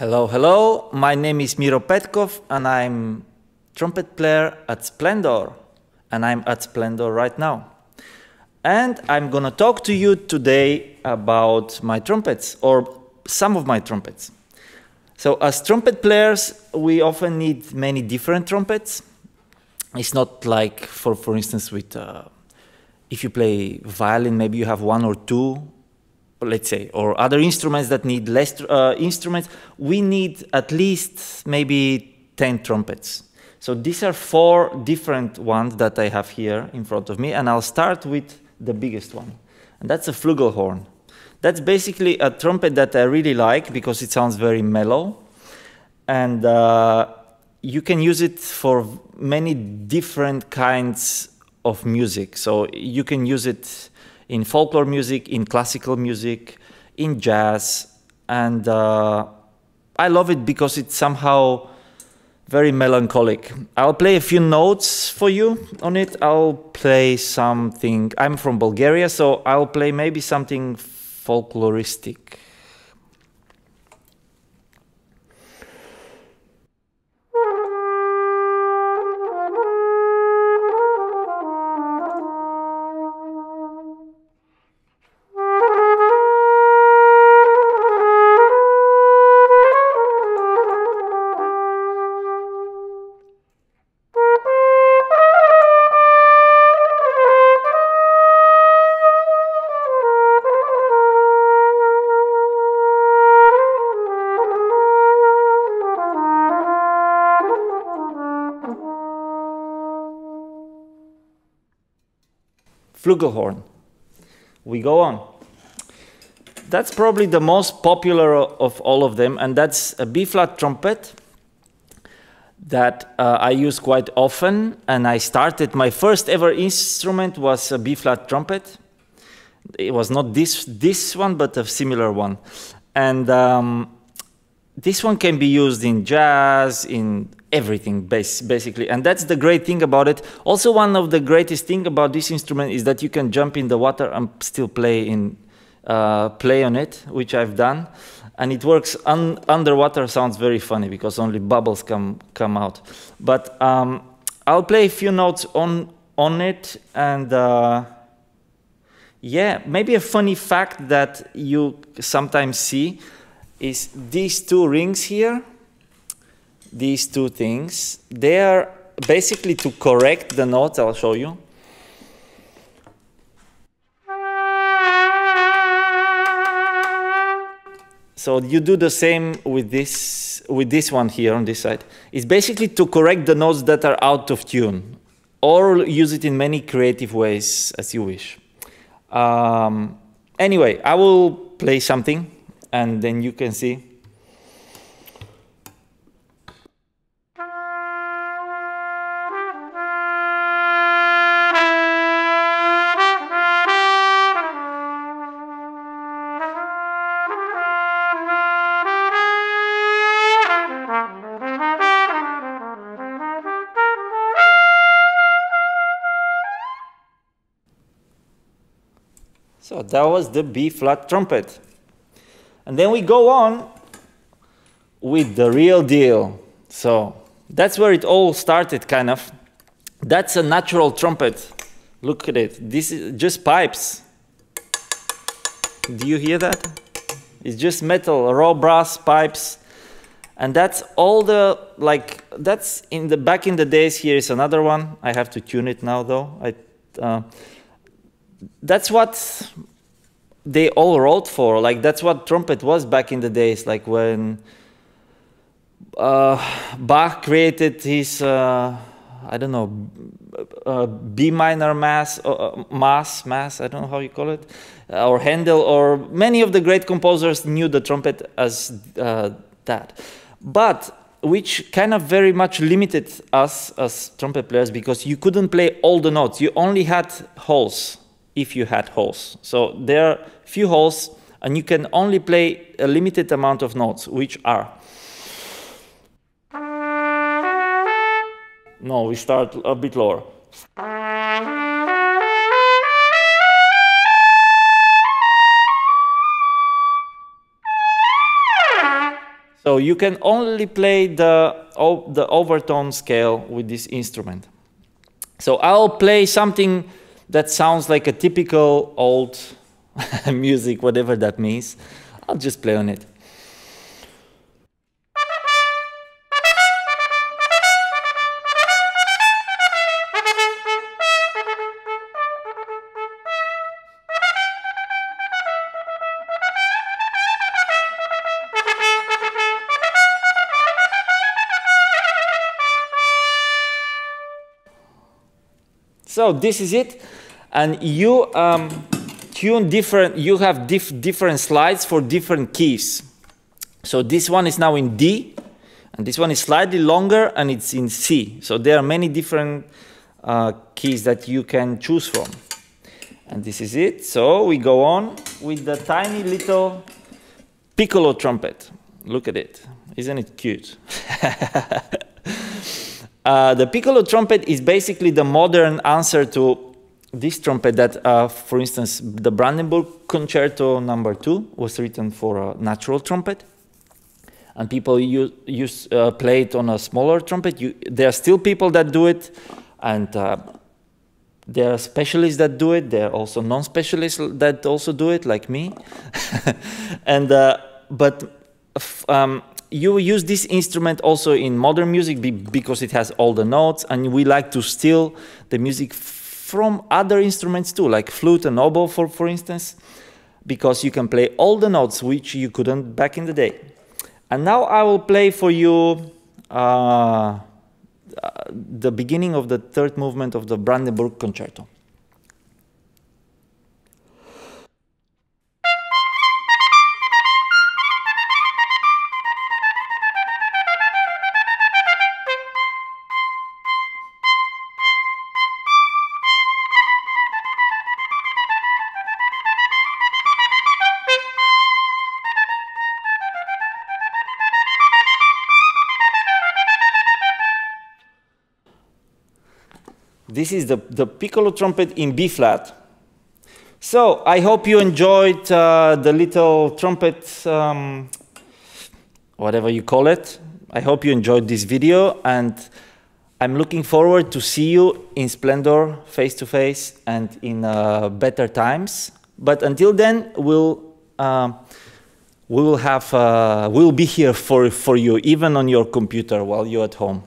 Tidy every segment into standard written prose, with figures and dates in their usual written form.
Hello, hello, my name is Miro Petkov and I'm trumpet player at Splendor, and I'm at Splendor right now. And I'm gonna talk to you today about my trumpets, or some of my trumpets. So as trumpet players, we often need many different trumpets. It's not like, for instance, with if you play violin, maybe you have one or two, let's say, or other instruments that need less instruments. We need at least maybe 10 trumpets. So these are 4 different ones that I have here in front of me, and I'll start with the biggest one, and that's a flugelhorn. That's basically a trumpet that I really like because it sounds very mellow, and you can use it for many different kinds of music. So you can use it in folklore music, in classical music, in jazz, and I love it because it's somehow very melancholic. I'll play a few notes for you on it. I'll play something, I'm from Bulgaria, so I'll play maybe something folkloristic. Flugelhorn. We go on. That's probably the most popular of all of them, and that's a B-flat trumpet that I use quite often, and I started, my first ever instrument was a B-flat trumpet. It was not this one, but a similar one. And this one can be used in jazz, in everything, basically. And that's the great thing about it. Also, one of the greatest things about this instrument is that you can jump in the water and still play on it, which I've done. And it works underwater. Sounds very funny because only bubbles come out. But I'll play a few notes on it. And yeah, maybe a funny fact that you sometimes see is these two rings here, these two things. They are basically to correct the notes. I'll show you. So you do the same with this one here on this side. It's basically to correct the notes that are out of tune, or use it in many creative ways as you wish. Anyway, I will play something, and then you can see. So that was the B-flat trumpet. And then we go on with the real deal. So that's where it all started, kind of. That's a natural trumpet. Look at it. This is just pipes. Do you hear that? It's just metal, raw brass pipes. And that's all the, like, that's in the back in the days. Here is another one. I have to tune it now, though. That's what they all wrote for, like that's what trumpet was back in the days, like when Bach created his I don't know, B minor mass, I don't know how you call it, or Handel, or many of the great composers knew the trumpet as that, but which kind of very much limited us as trumpet players, because you couldn't play all the notes. You only had holes, if you had holes. So there are few holes, and you can only play a limited amount of notes, which are... No, we start a bit lower. So you can only play the overtone scale with this instrument. So I'll play something that sounds like a typical old music, whatever that means. I'll just play on it. So this is it, and you tune different, you have different slides for different keys. So this one is now in D, and this one is slightly longer, and it's in C. So there are many different keys that you can choose from. And this is it. So we go on with the tiny little piccolo trumpet. Look at it. Isn't it cute? The piccolo trumpet is basically the modern answer to this trumpet that, for instance, the Brandenburg Concerto No. 2 was written for a natural trumpet. And people play it on a smaller trumpet. There are still people that do it. And there are specialists that do it. There are also non-specialists that also do it, like me. And, you use this instrument also in modern music because it has all the notes, and we like to steal the music from other instruments too, like flute and oboe, for instance, because you can play all the notes which you couldn't back in the day. And now I will play for you the beginning of the third movement of the Brandenburg Concerto. This is the piccolo trumpet in B-flat. So I hope you enjoyed the little trumpet, whatever you call it. I hope you enjoyed this video, and I'm looking forward to see you in Splendor face to face and in better times. But until then, we'll be here for you, even on your computer while you're at home.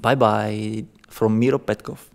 Bye bye from Miro Petkov.